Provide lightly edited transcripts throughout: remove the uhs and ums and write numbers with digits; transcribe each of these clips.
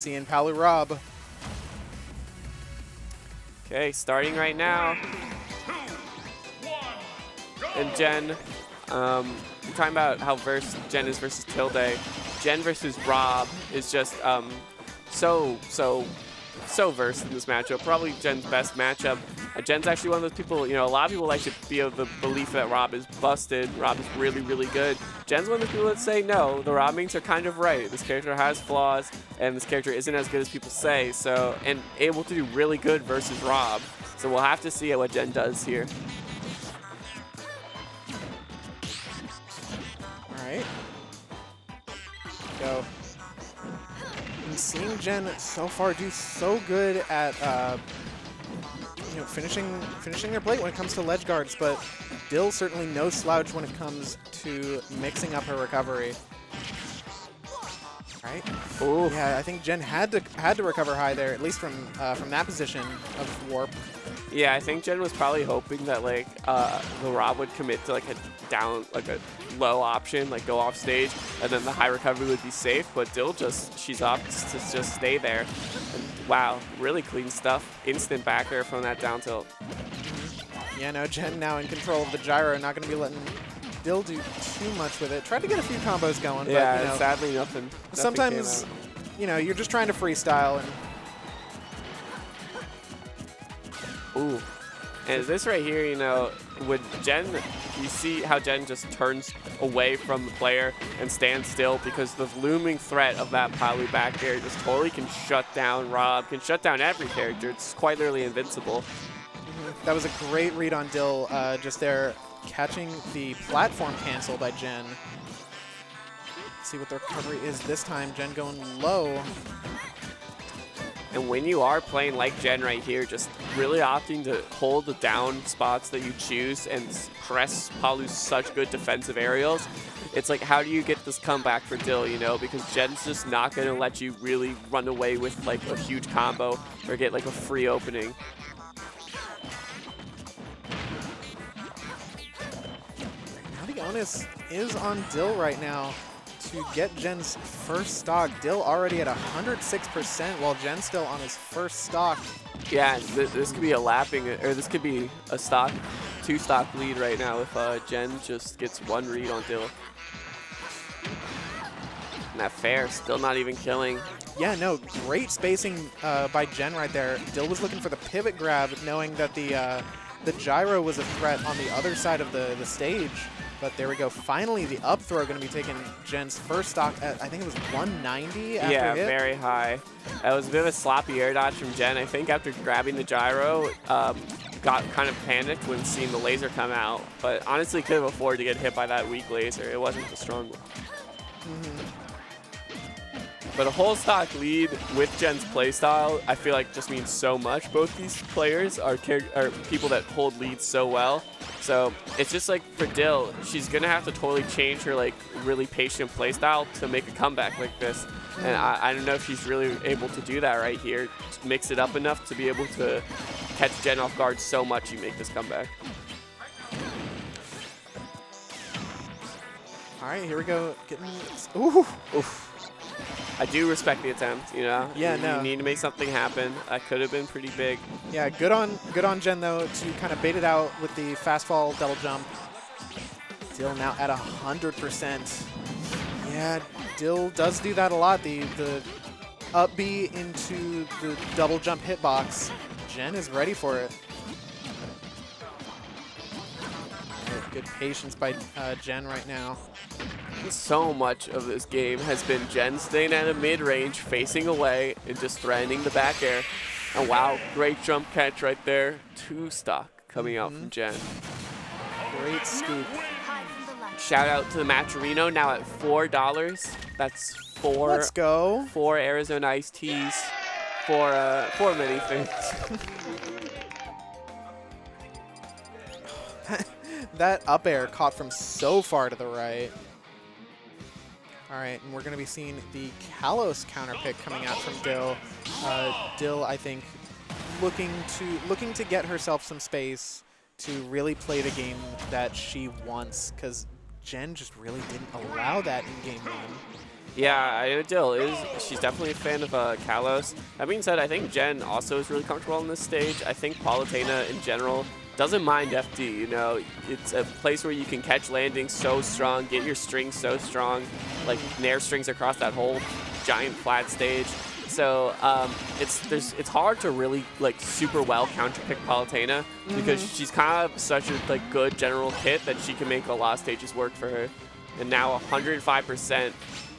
Seeing Palu Rob. Okay, starting right now. 3, 2, 1, and Gen, I'm talking about how Gen is versus Tilde. Gen versus Rob is just so versed in this matchup. Probably Gen's best matchup. Gen's actually one of those people, you know, a lot of people like to be of the belief that Rob is busted. Rob is really, really good. Gen's one of the people that say no, the Robmings are kind of right. This character has flaws, and this character isn't as good as people say, so, and able to do really good versus Rob. So we'll have to see what Gen does here. All right. Go. I'm seeing Gen so far do so good at you know, finishing their plate when it comes to ledge guards, but Dill certainly no slouch when it comes to mixing up her recovery. Right? Ooh. Yeah, I think Gen had to recover high there, at least from that position of warp. Yeah, I think Gen was probably hoping that like the Rob would commit to like a low option, like go off stage, and then the high recovery would be safe. But Dill she's opts to just stay there. And wow, really clean stuff. Instant backer from that down tilt. Yeah, no, Gen now in control of the gyro, not going to be letting Dill do too much with it. Tried to get a few combos going, yeah, but you know, sadly nothing. Sometimes, you know, you're just trying to freestyle and. Ooh. And this right here, you know, with Gen, you see how Gen just turns away from the player and stands still because the looming threat of that Palu back air just totally can shut down Rob, can shut down every character. It's quite literally invincible. That was a great read on Dill just there, catching the platform cancel by Gen. Let's see what the recovery is this time. Gen going low. And when you are playing like Gen right here, just really opting to hold the down spots that you choose and press Palu's such good defensive aerials, it's like, how do you get this comeback for Dill, you know? Because Gen's just not going to let you really run away with like a huge combo or get like a free opening. Now the onus is on Dill right now to get Gen's first stock. Dill already at 106% while Gen's still on his first stock. Yeah, this could be a lapping, or this could be a stock, two-stock lead right now if Gen just gets one read on Dill. Not fair, still not even killing. Yeah, no, great spacing by Gen right there. Dill was looking for the pivot grab, knowing that the gyro was a threat on the other side of the stage. But there we go. Finally, the up throw going to be taking Gen's first stock at, I think it was 190 after hit. Yeah, very high. That was a bit of a sloppy air dodge from Gen. I think after grabbing the gyro, got kind of panicked when seeing the laser come out. But honestly, could have afforded to get hit by that weak laser. It wasn't the strong one. But a whole stock lead with Gen's playstyle, I feel like just means so much. Both these players are people that hold leads so well. So it's just like for Dill, she's gonna have to totally change her like really patient playstyle to make a comeback like this. And I don't know if she's really able to do that right here. Just mix it up enough to be able to catch Gen off guard so much you make this comeback. All right, here we go. Ooh, oof. I do respect the attempt, you know. Yeah, you need to make something happen. That could have been pretty big. Yeah, good on Gen though to kind of bait it out with the fast fall double jump. Dill now at 100%. Yeah, Dill does do that a lot. The up B into the double jump hitbox. Gen is ready for it. Good patience by Gen right now. So much of this game has been Gen staying at a mid-range, facing away, and just threatening the back air. And wow, great jump catch right there. Two stock coming out from Gen. Great scoop. Shout out to the Matcherino, now at $4. That's four. Let's go. Four Arizona iced teas for many things. That up air caught from so far to the right. All right, and we're going to be seeing the Kalos counter pick coming out from Dill. Dill, I think, looking to get herself some space to really play the game that she wants, because Gen just really didn't allow that in game 1. Yeah, I know Dill is, she's definitely a fan of Kalos. That being said, I think Gen also is really comfortable on this stage. I think Palutena in general doesn't mind FD, you know. It's a place where you can catch landings so strong, get your strings so strong, like Nair strings across that whole giant flat stage. So it's hard to really like super well counterpick Palutena because she's kind of such a like good general kit that she can make a lot of stages work for her. And now 105%.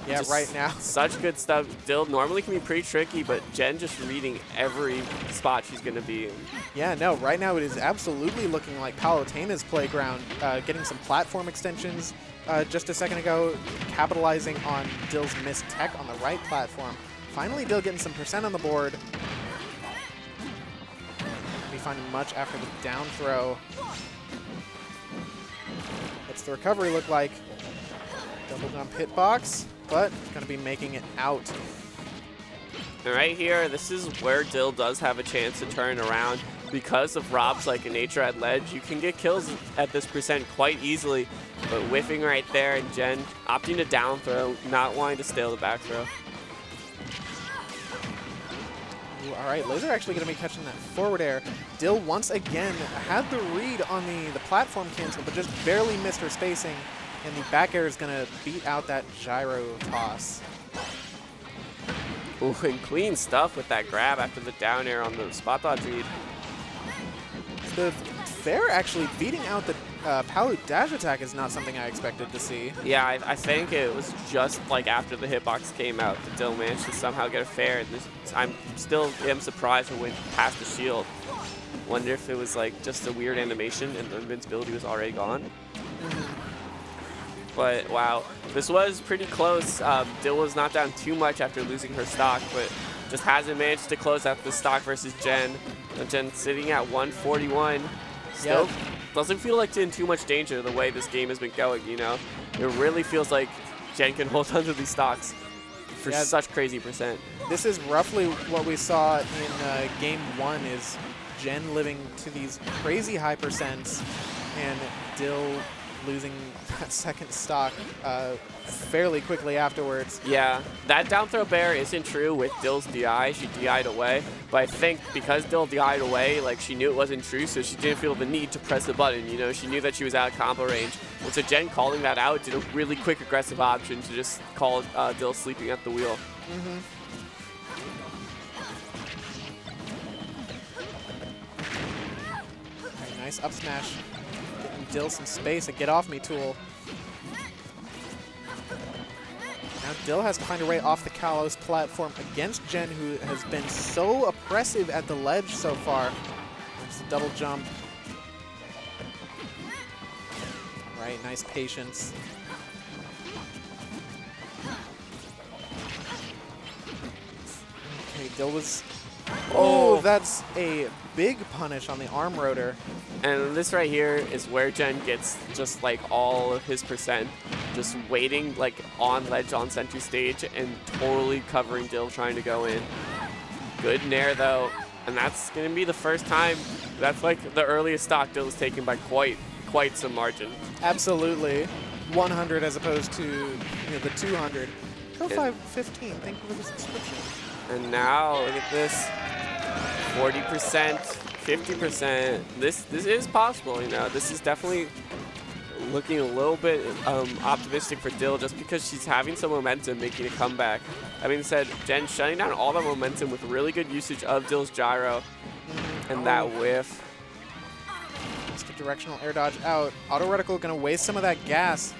Yeah, just right now. Such good stuff. Dill normally can be pretty tricky, but Gen just reading every spot she's going to be in. Yeah, no, right now it is absolutely looking like Palutena's playground, getting some platform extensions just a second ago, capitalizing on Dill's missed tech on the right platform. Finally, Dill getting some percent on the board. Won't be finding much after the down throw. What's the recovery look like? Double jump hitbox, but going to be making it out. And right here, this is where Dill does have a chance to turn around. Because of Rob's like a nature at ledge, you can get kills at this percent quite easily. But whiffing right there, and Gen opting to down throw, not wanting to steal the back throw. Ooh, all right, Laser actually going to be catching that forward air. Dill once again had the read on the platform cancel, but just barely missed her spacing. And the back air is going to beat out that gyro toss. Ooh, and clean stuff with that grab after the down air on the spot dodge read. The fair actually beating out the Palut dash attack is not something I expected to see. Yeah, I think it was just like after the hitbox came out that Dill managed to somehow get a fair. And I am surprised we went past the shield. Wonder if it was like just a weird animation and the invincibility was already gone. But wow, this was pretty close. Dill was not down too much after losing her stock, but just hasn't managed to close out the stock versus Gen. Gen sitting at 141. Still doesn't feel like in too much danger the way this game has been going, you know? It really feels like Gen can hold onto these stocks for such crazy percent. This is roughly what we saw in game one is Gen living to these crazy high percents and Dill losing that second stock fairly quickly afterwards. Yeah, that down throw bear isn't true with Dill's DI. She DI'd away, but I think because Dill DI'd away, like she knew it wasn't true, so she didn't feel the need to press the button. You know, she knew that she was out of combo range. And so Gen calling that out did a really quick aggressive option to just call Dill sleeping at the wheel. All right, nice up smash. Dill some space, a get off me tool. Now Dill has to find a way off the Kalos platform against Gen, who has been so oppressive at the ledge so far. There's a double jump. All right, nice patience. Okay, Dill was... Oh, that's a big punish on the arm rotor. And this right here is where Gen gets just like all of his percent, just waiting like on ledge on sentry stage and totally covering Dill trying to go in. Good Nair though, and that's going to be the first time. That's like the earliest stock Dill is taken by quite some margin. Absolutely, 100 as opposed to the 200. Go 515. Thank you for the subscription. And now look at this, 40%, 50%. This is possible, you know. This is definitely looking a little bit optimistic for Dill just because she's having some momentum making a comeback. I mean, said Gen shutting down all that momentum with really good usage of Dill's gyro and that whiff. Let's get directional air dodge out. Auto reticle gonna waste some of that gas.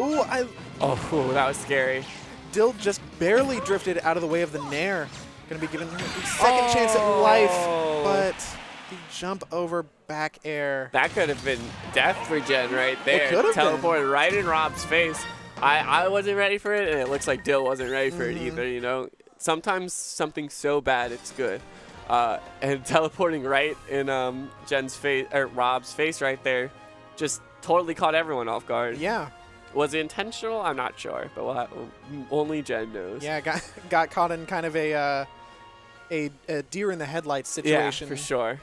Ooh, that was scary. Dill just barely drifted out of the way of the Nair. Going to be given her the second chance at life, but the jump over back air. That could have been death for Gen right there. It could have teleported right in Rob's face. I wasn't ready for it, and it looks like Dill wasn't ready for it either, you know. Sometimes something so bad, it's good. And teleporting right in Jen's face, or Rob's face right there, just totally caught everyone off guard. Yeah. Was it intentional? I'm not sure, but only Gen knows. Yeah, got caught in kind of a deer in the headlights situation. Yeah, for sure.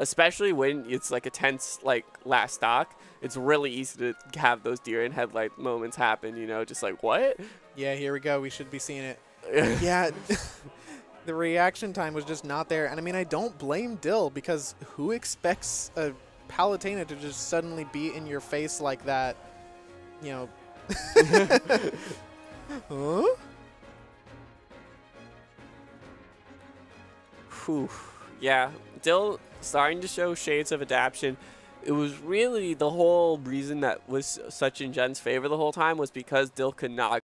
especially when it's like a tense, like last stock. It's really easy to have those deer in headlight moments happen, you know, just like, what? Yeah, here we go. We should be seeing it. Yeah. The reaction time was just not there. And, I mean, I don't blame Dill, because who expects a Palutena to just suddenly be in your face like that? You know. Huh? Whew. Yeah, Dill starting to show shades of adaptation. It was really the whole reason that was such in Gen's favor the whole time was because Dill could not